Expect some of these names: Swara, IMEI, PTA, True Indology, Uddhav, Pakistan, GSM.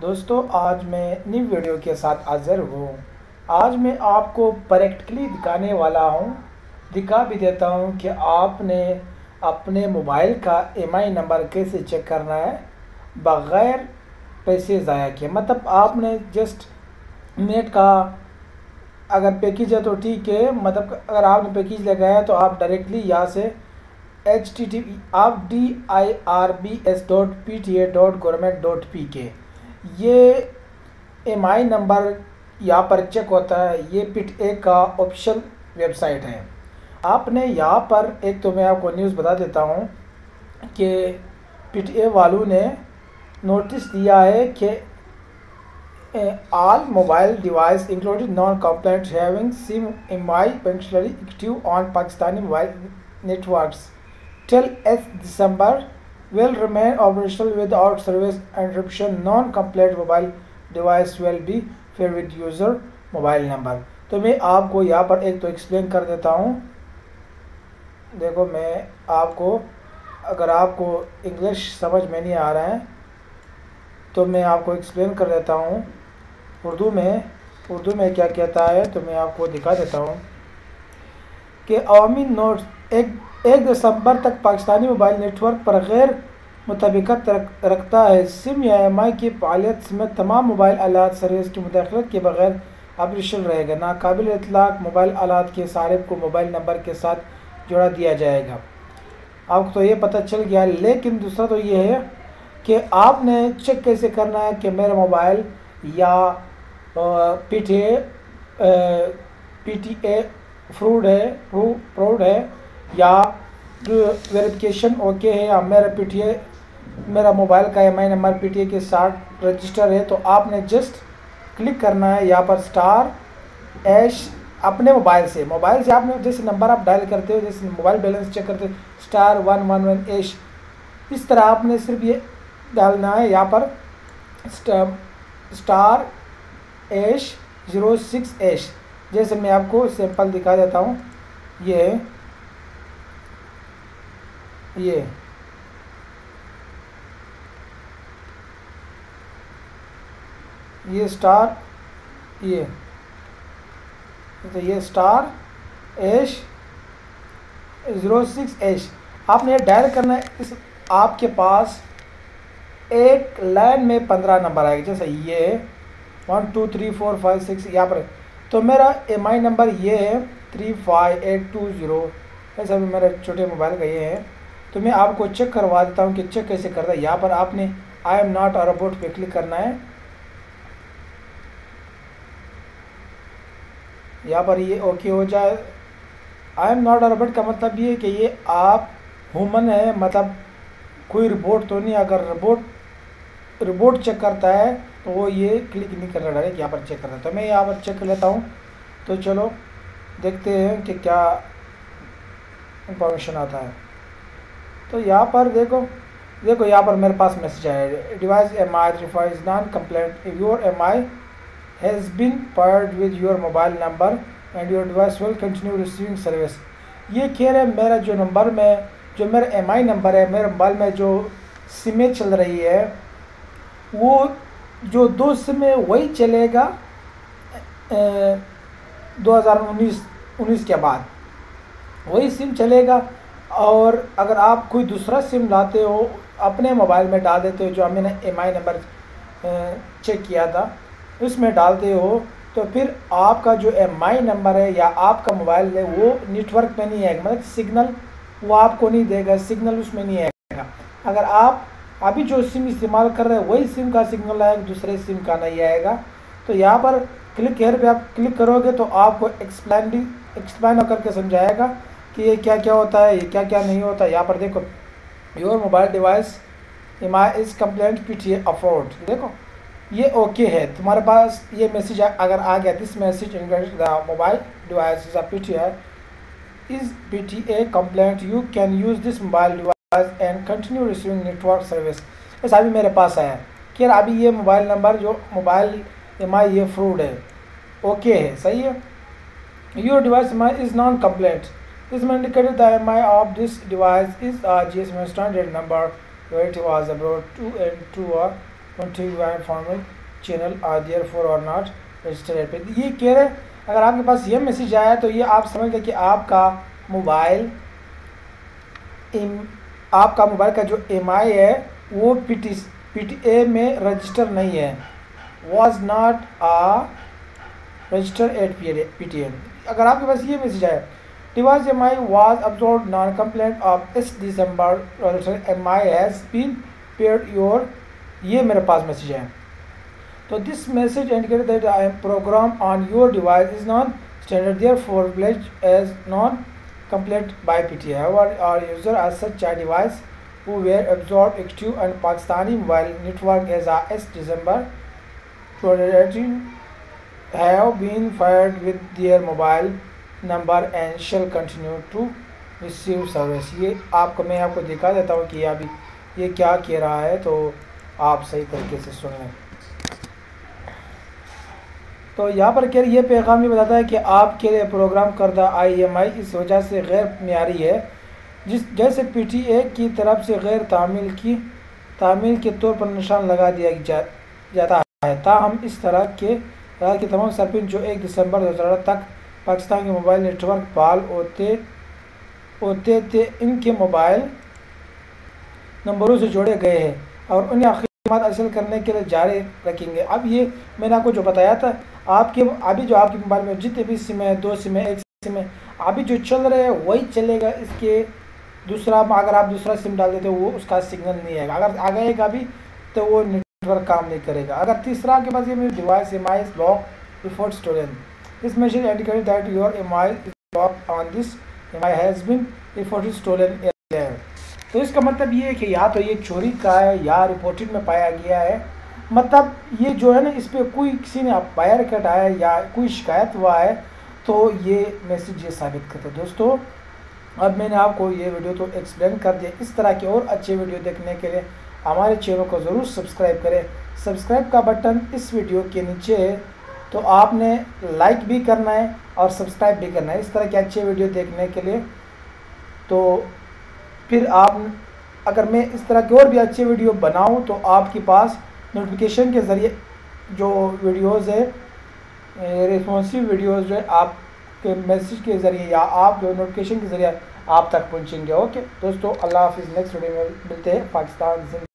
दोस्तों आज मैं न्यू वीडियो के साथ हाजिर हूँ। आज मैं आपको प्रैक्टिकली दिखाने वाला हूँ, दिखा भी देता हूँ कि आपने अपने मोबाइल का IMEI नंबर कैसे चेक करना है बग़ैर पैसे ज़ाया किए। मतलब आपने जस्ट मिनट का, अगर पैकेज है तो ठीक है, मतलब अगर आपने पैकेज लगाया तो आप डायरेक्टली यहाँ से http आप dirbs.pta.government.pk ये IMEI नंबर यहाँ पर चेक होता है। ये PTA का ऑफिशियल वेबसाइट है। आपने यहाँ पर एक, तो मैं आपको न्यूज़ बता देता हूँ कि PTA वालों ने नोटिस दिया है कि all mobile device including non compliant having SIM IMEI beneficiary active on Pakistani mobile networks till December will remain operational without service interruption. Non-complete mobile device will be paired with user mobile number. तो मैं आपको यहाँ पर एक तो explain कर देता हूँ। देखो मैं आपको, अगर आपको इंग्लिश समझ में नहीं आ रहा है तो मैं आपको एक्सप्लेन कर देता हूँ उर्दू में क्या कहता है, तो मैं आपको दिखा देता हूँ कि अवामी नोट 1 दिसंबर तक पाकिस्तानी मोबाइल नेटवर्क पर गैर मुताबिकत रखता है। सिम या IMEI की फालियत समेत तमाम मोबाइल आलात सर्विस की मुदाखलत के बगैर ऑपरेशन रहेगा। नाकाबिल इतलाक मोबाइल आलात के सारिब को मोबाइल नंबर के साथ जोड़ा दिया जाएगा। आपको तो ये पता चल गया, लेकिन दूसरा तो ये है कि आपने चेक कैसे करना है कि मेरा मोबाइल या PTA फ्रॉड है या वेरिफिकेशन ओके है, या मेरा मोबाइल का IMEI नंबर PTA के साथ रजिस्टर है। तो आपने जस्ट क्लिक करना है यहाँ पर *# अपने मोबाइल से आपने जैसे नंबर आप डायल करते हो, जैसे मोबाइल बैलेंस चेक करते हो *111# इस तरह आपने सिर्फ ये डालना है। यहाँ पर *#06# जैसे मैं आपको सैंपल दिखा देता हूँ, ये *#06# आपने डायल करना है। इस आपके पास एक लाइन में 15 नंबर आएगा, जैसे ये 1 2 3 4 5 6 यहाँ पर। तो मेरा IMEI नंबर ये है 35820, ऐसा भी मेरा छोटे मोबाइल का ये है। तो मैं आपको चेक करवा देता हूँ कि चेक कैसे करता है। यहाँ पर आपने I am not a robot पे क्लिक करना है। यहाँ पर ये ओके हो जाए। I am not a robot का मतलब ये है कि ये आप ह्यूमन है, मतलब कोई रोबोट तो नहीं। अगर रोबोट चेक करता है तो वो ये क्लिक नहीं करना, डायरेक्ट यहाँ पर चेक करता है। तो मैं यहाँ पर चेक कर लेता हूँ। तो चलो देखते हैं कि क्या इंफॉर्मेशन आता है। तो यहाँ पर देखो यहाँ पर मेरे पास मैसेज आया, device IMEI refuse non compliant your IMEI has been paired with your mobile number and your device will continue receiving service. ये कह रहे हैं मेरा जो नंबर में, जो मेरा IMEI नंबर है, मेरे मोबाइल में जो सिमें चल रही है, वो जो 2 सिम है वही चलेगा 2019 के बाद वही सिम चलेगा। और अगर आप कोई दूसरा सिम लाते हो अपने मोबाइल में डाल देते हो, जो हमने IMEI नंबर चेक किया था उसमें डालते हो, तो फिर आपका जो IMEI नंबर है या आपका मोबाइल है वो नेटवर्क में नहीं आएगा, मतलब सिग्नल वो आपको नहीं देगा, सिग्नल उसमें नहीं आएगा। अगर आप अभी जो सिम इस्तेमाल कर रहे हैं वही सिम का सिग्नल आएगा, दूसरे सिम का नहीं आएगा। तो यहाँ पर क्लिक हेयर पर आप क्लिक करोगे तो आपको एक्सप्लेन होकर के समझाएगा कि ये क्या क्या होता है, ये क्या क्या नहीं होता। यहाँ पर देखो your mobile device IMEI is compliant PTA afford, देखो ये ओके है। तुम्हारे पास ये मैसेज अगर आ गया, this message includes the mobile device is a PTA compliant, you can use this mobile device and continue receiving network service. ऐसा भी मेरे पास आया कि अभी ये मोबाइल नंबर, जो मोबाइल IMEI ये फ्रॉड है, ओके है, सही है। Your device IMEI is non compliant, इसमें indicated the IMEI of this device is GSM standard number wait was abroad to and to contiguous channel are therefore or not registered. ये कह रहे हैं अगर आपके पास ये मैसेज आया तो ये आप समझ लें कि आपका मोबाइल का जो एमआई है वो पीटीए में रजिस्टर नहीं है, was not a register at PTA. अगर आपके पास ये मैसेज आया device IMEI was absorbed non compliant of is December IMEI has been paid your, ये मेरे पास मैसेज है तो this message indicate that I am programme on your device is non standard therefore village as non complete by PTA are user as such a device who were absorb active and Pakistani mobile network as a S December 2018 have been fired with their mobile number and shall continue to receive service. ये आपको मैं आपको दिखा देता हूँ कि अभी ये क्या कह रहा है तो आप सही तरीके से सुन लें। तो यहाँ पर क्या ये पैगाम ये बताता है कि आपके लिए प्रोग्राम करदा IMEI इस वजह से गैर मियारी है, जिस जैसे PTA की तरफ से गैर तामील के तौर पर निशान लगा दिया जाता है। ताहम इस तरह के तमाम सर्पिन जो 1 दिसंबर 2018 तक पाकिस्तान के मोबाइल नेटवर्क पाल होते थे इनके मोबाइल नंबरों से जोड़े गए हैं और उन्हें खिदमत हासिल करने के लिए जारी रखेंगे। अब ये मैंने आपको जो बताया था आपके अभी जो आपके मोबाइल में जितने भी सिम है 2 सिम है 1 सिम है अभी जो चल रहे हैं वही चलेगा। इसके दूसरा अगर आप दूसरा सिम डाल देते हो वो उसका सिग्नल नहीं आएगा, अगर आ गएगा भी तो वो नेटवर्क काम नहीं करेगा। अगर तीसरा आपके पास ये मेरी device M I lock before storage, this message indicates that your MI is locked on this MI has been reported stolen earlier। तो इसका मतलब ये है कि या तो ये चोरी का है या रिपोर्टेड में पाया गया है, मतलब ये जो है ना इस पर कोई किसी ने वायर कटाया या कोई शिकायत हुआ है तो ये मैसेज ये साबित करते। दोस्तों अब मैंने आपको ये वीडियो तो एक्सप्लेन कर दिया, इस तरह के और अच्छे वीडियो देखने के लिए हमारे चैनल को ज़रूर सब्सक्राइब करें। सब्सक्राइब का बटन इस वीडियो के नीचे है तो आपने लाइक भी करना है और सब्सक्राइब भी करना है इस तरह के अच्छे वीडियो देखने के लिए। तो फिर आप अगर मैं इस तरह के और भी अच्छे वीडियो बनाऊं तो आपके पास नोटिफिकेशन के ज़रिए जो वीडियोस है रिस्पॉन्सिव वीडियोस जो है आपके मैसेज के ज़रिए या आप जो नोटिफिकेशन के ज़रिए आप तक पहुँचेंगे। ओके दोस्तों अल्लाह हाफिज़, नेक्स्ट वीडियो में मिलते हैं। पाकिस्तान